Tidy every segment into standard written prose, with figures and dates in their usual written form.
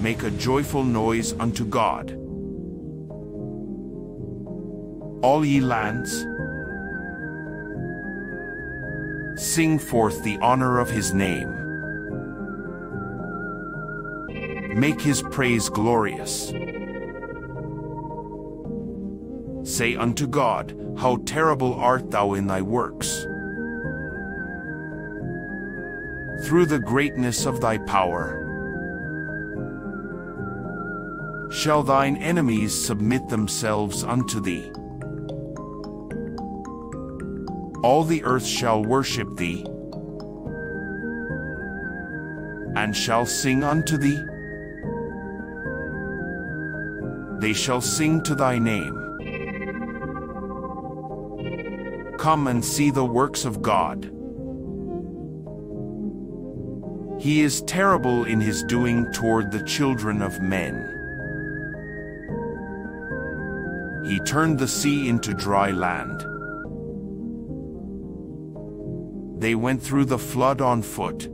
make a joyful noise unto God. All ye lands, sing forth the honor of his name. Make his praise glorious. Say unto God, how terrible art thou in thy works! Through the greatness of thy power shall thine enemies submit themselves unto thee. All the earth shall worship thee, and shall sing unto thee. They shall sing to thy name. Come and see the works of God. He is terrible in his doing toward the children of men. He turned the sea into dry land. They went through the flood on foot.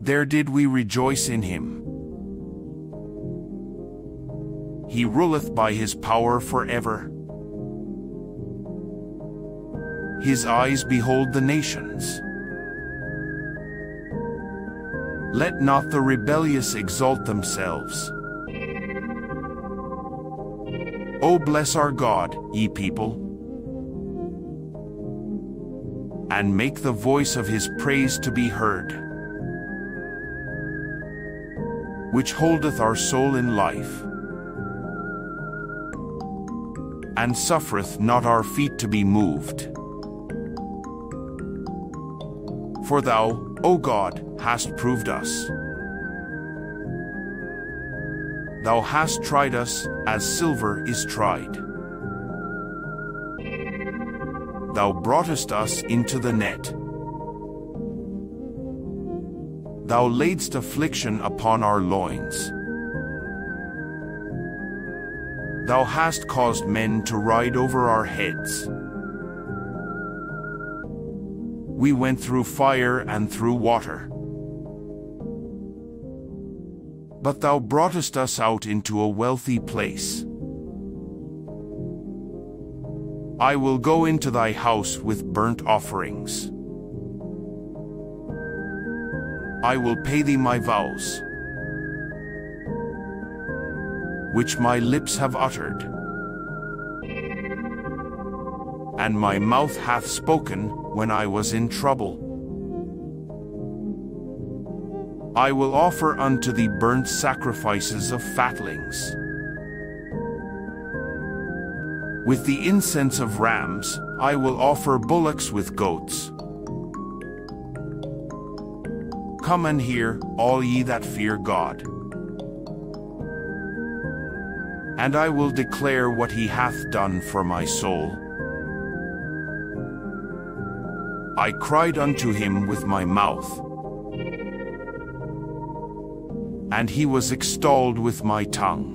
There did we rejoice in him. He ruleth by his power forever. His eyes behold the nations. Let not the rebellious exalt themselves. O bless our God, ye people, and make the voice of his praise to be heard, which holdeth our soul in life, and suffereth not our feet to be moved. For thou, O God, hast proved us. Thou hast tried us, as silver is tried. Thou broughtest us into the net. Thou laidst affliction upon our loins. Thou hast caused men to ride over our heads. We went through fire and through water. But thou broughtest us out into a wealthy place. I will go into thy house with burnt offerings. I will pay thee my vows, which my lips have uttered, and my mouth hath spoken when I was in trouble. I will offer unto thee burnt sacrifices of fatlings, with the incense of rams. I will offer bullocks with goats. Come and hear, all ye that fear God, and I will declare what he hath done for my soul. I cried unto him with my mouth, and he was extolled with my tongue.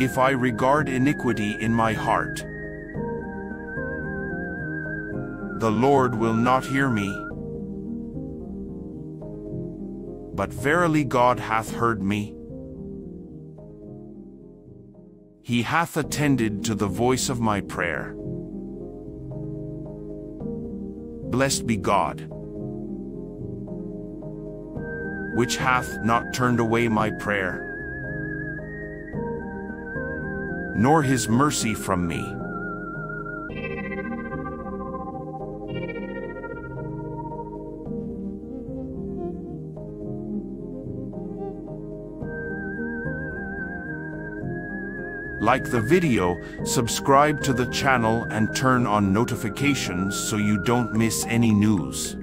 If I regard iniquity in my heart, the Lord will not hear me. But verily God hath heard me. He hath attended to the voice of my prayer. Blessed be God, which hath not turned away my prayer, nor his mercy from me. Like the video, subscribe to the channel and turn on notifications so you don't miss any news.